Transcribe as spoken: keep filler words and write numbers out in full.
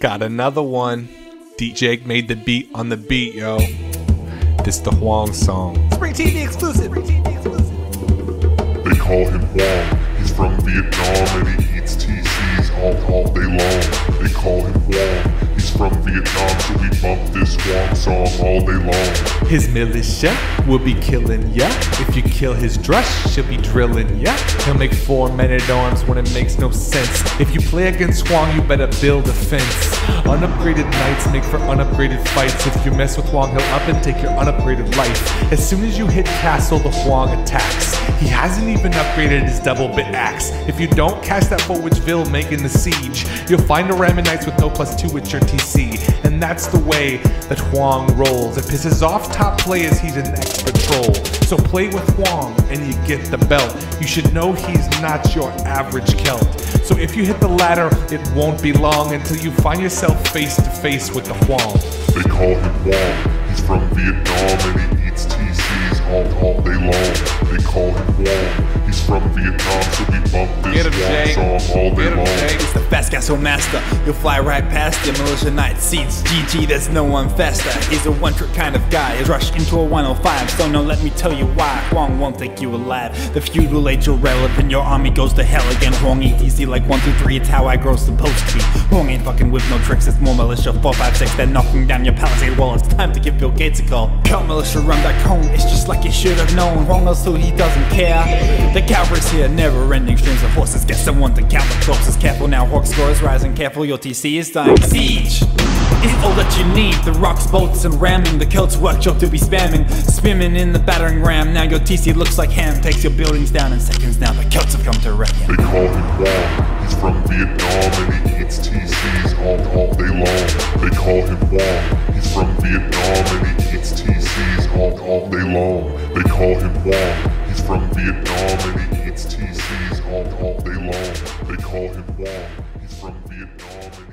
Got another one. D J made the beat on the beat, yo. This the Hoang song. Spring T V exclusive. Spring T V exclusive. They call him Hoang. He's from Vietnam and he eats T Cs all, all day long. They call him Hoang. He's from Vietnam, so we bump this Hoang song all day long. His militia will be killing ya. If you kill his drush, she'll be drilling ya. He'll make four men at arms when it makes no sense. If you play against Hoang, you better build a fence. Unupgraded knights make for unupgraded fights. If you mess with Hoang, he'll up and take your unupgraded life. As soon as you hit castle, the Hoang attacks. He hasn't even upgraded his double bit axe. If you don't catch that foe, which Bill making the siege, you'll find a ramming knights with no plus two at your T C. And that's the way that Hoang rolls. It pisses off top players, he's an expert troll. So play with Hoang and you get the belt. You should know he's not your average Celt. So if you hit the ladder, it won't be long until you find yourself face to face with the Hoang. They call him Hoang. He's from Vietnam and he eats T Cs all, all day long. They call him Hoang. He's from Vietnam, so we bump this Hoang song all day long. He's the fast castle master. He'll fly right past your militia knight seats. G G, there's no one faster. He's a one-trick kind of guy. He's rushed into a one oh five. So now let me tell you why Hoang won't take you alive. The feudal age irrelevant. Your army goes to hell again. Hoang eat easy like one, two, three. It's how I grow supposed to be. Hoang ain't fucking with no tricks. It's more militia four, five, six. They're knocking down your palisade wall. It's time to give Bill Gates a call. Call militia run back home. It's just like you should have known. Hoang knows who he doesn't care. The cavalry's here, never-ending strings of horses. Get someone to count the corpses. Careful now, Hawk scores rising. Careful, your T C is dying. Siege is all that you need. The rocks, bolts, and ramming. The Celt's workshop to be spamming. Swimming in the battering ram. Now your T C looks like ham. Takes your buildings down in seconds. Now the Celts have come to wreck him. They call him Hoang. He's from Vietnam and he eats T Cs all, all day long. They call him Hoang. He's from Vietnam and he eats T Cs all, all day long. They call him Hoang. He's from Vietnam and he eats T Cs all, all day long. They call him Hoang. He's from Vietnam and